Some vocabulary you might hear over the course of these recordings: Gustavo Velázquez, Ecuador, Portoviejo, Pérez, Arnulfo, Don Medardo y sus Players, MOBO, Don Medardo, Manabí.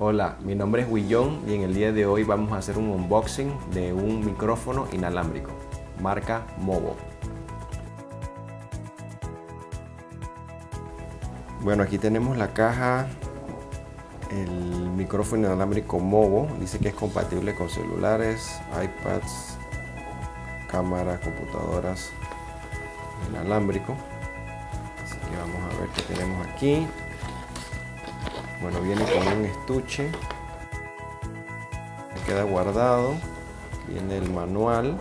Hola, mi nombre es Willon y en el día de hoy vamos a hacer un unboxing de un micrófono inalámbrico, marca MOBO. Bueno, aquí tenemos la caja, el micrófono inalámbrico MOBO, dice que es compatible con celulares, iPads, cámaras, computadoras, inalámbrico. Así que vamos a ver qué tenemos aquí. Bueno, viene con un estuche, me queda guardado, viene el manual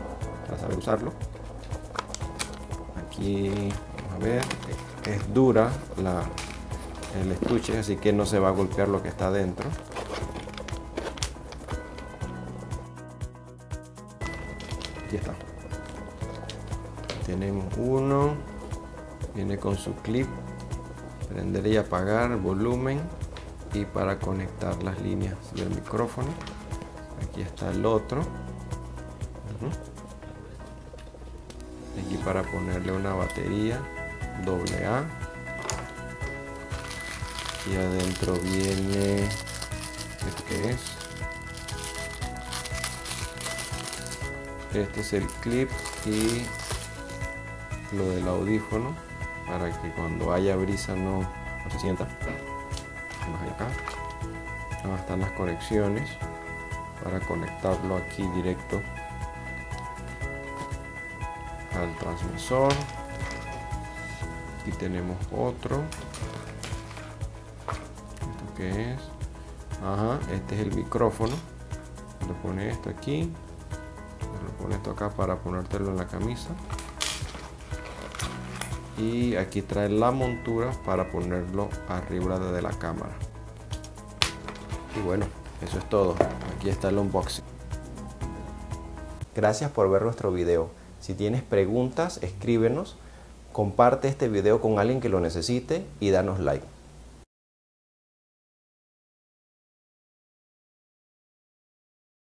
para saber usarlo. Aquí vamos a ver, es dura el estuche, así que no se va a golpear lo que está dentro. Aquí está, tenemos uno, viene con su clip, prender y apagar, volumen, y para conectar las líneas del micrófono. Aquí está el otro. Aquí para ponerle una batería AA. Y adentro viene, ¿esto qué es? Este es el clip y lo del audífono para que cuando haya brisa no se sienta. Acá van a estar las conexiones para conectarlo aquí directo al transmisor. Aquí tenemos otro. ¿Esto qué es? Ajá, este es el micrófono. Lo pone esto aquí, lo pone esto acá para ponértelo en la camisa. Y aquí trae la montura para ponerlo arriba de la cámara. Y bueno, eso es todo. Aquí está el unboxing. Gracias por ver nuestro video. Si tienes preguntas, escríbenos. Comparte este video con alguien que lo necesite y danos like.